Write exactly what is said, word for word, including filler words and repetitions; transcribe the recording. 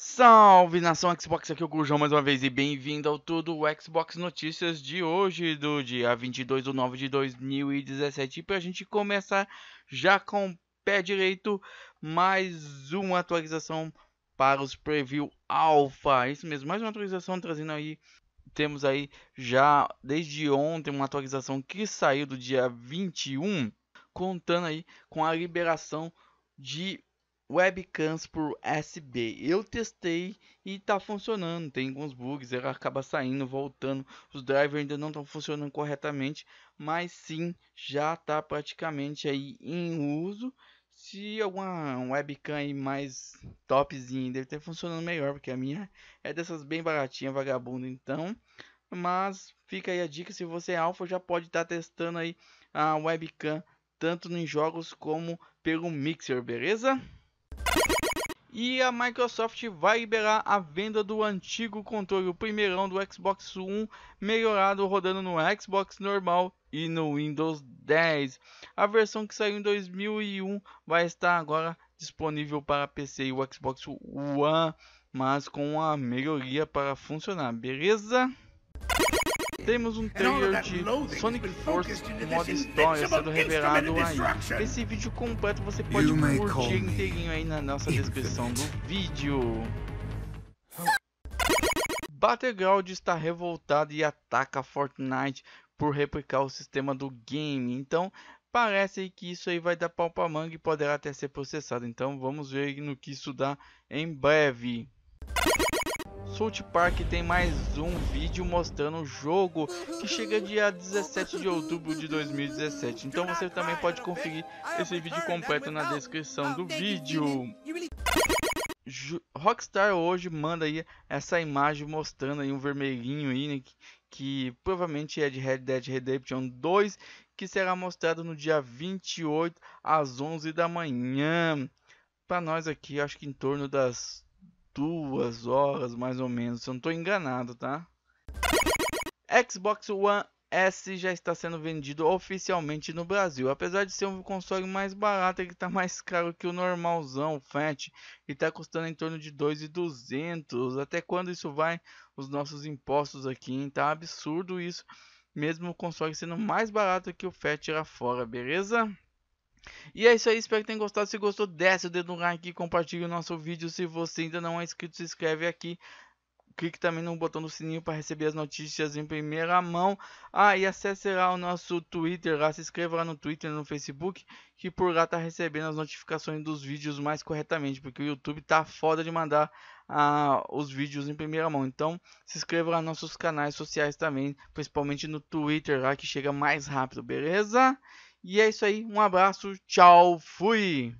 Salve nação Xbox, aqui é o Corujão mais uma vez e bem-vindo ao Tudo o Xbox Notícias de hoje, do dia vinte e dois de nove de dois mil e dezessete. E para a gente começar já com o pé direito, mais uma atualização para os Preview Alpha. Isso mesmo, mais uma atualização trazendo aí, temos aí já desde ontem uma atualização que saiu do dia vinte e um, contando aí com a liberação de webcams por U S B. Eu testei e tá funcionando, tem alguns bugs, ela acaba saindo, voltando, os drivers ainda não estão funcionando corretamente, mas sim, já tá praticamente aí em uso. Se alguma webcam aí mais topzinha, deve estar funcionando melhor, porque a minha é dessas bem baratinha, vagabunda, então. Mas fica aí a dica, se você é alfa, já pode estar tá testando aí a webcam, tanto nos jogos como pelo Mixer, beleza? E a Microsoft vai liberar a venda do antigo controle, o primeirão do Xbox One, melhorado, rodando no Xbox normal e no Windows dez. A versão que saiu em dois mil e um vai estar agora disponível para P C e o Xbox One, mas com a melhoria para funcionar, beleza? Temos um trailer de Sonic Forces modo história sendo revelado aí. Esse vídeo completo você pode curtir inteirinho aí na nossa descrição do vídeo. Battleground está revoltado e ataca Fortnite por replicar o sistema do game. Então parece que isso aí vai dar pau pra manga e poderá até ser processado. Então vamos ver no que isso dá em breve. South Park tem mais um vídeo mostrando o jogo que chega dia dezessete de outubro de dois mil e dezessete. Então você também pode conferir esse vídeo completo na descrição do vídeo. Rockstar hoje manda aí essa imagem mostrando aí um vermelhinho aí, né, que, que provavelmente é de Red Dead Redemption dois, que será mostrado no dia vinte e oito às onze da manhã. Para nós aqui, acho que em torno das duas horas mais ou menos, se eu não estou enganado, tá? Xbox One S já está sendo vendido oficialmente no Brasil. Apesar de ser um console mais barato, ele está mais caro que o normalzão, o Fat, e está custando em torno de dois mil e duzentos reais. Até quando isso vai? Os nossos impostos aqui, hein? Tá absurdo isso, mesmo o console sendo mais barato que o Fat lá fora, beleza? E é isso aí, espero que tenham gostado. Se gostou, desce o dedo no like e compartilhe o nosso vídeo. Se você ainda não é inscrito, se inscreve aqui. Clique também no botão do sininho para receber as notícias em primeira mão. Ah, e acesse lá o nosso Twitter, lá, se inscreva lá no Twitter, no Facebook, que por lá tá recebendo as notificações dos vídeos mais corretamente, porque o YouTube tá foda de mandar ah, os vídeos em primeira mão. Então, se inscreva lá nos nossos canais sociais também, principalmente no Twitter, lá que chega mais rápido, beleza? E é isso aí, um abraço, tchau, fui!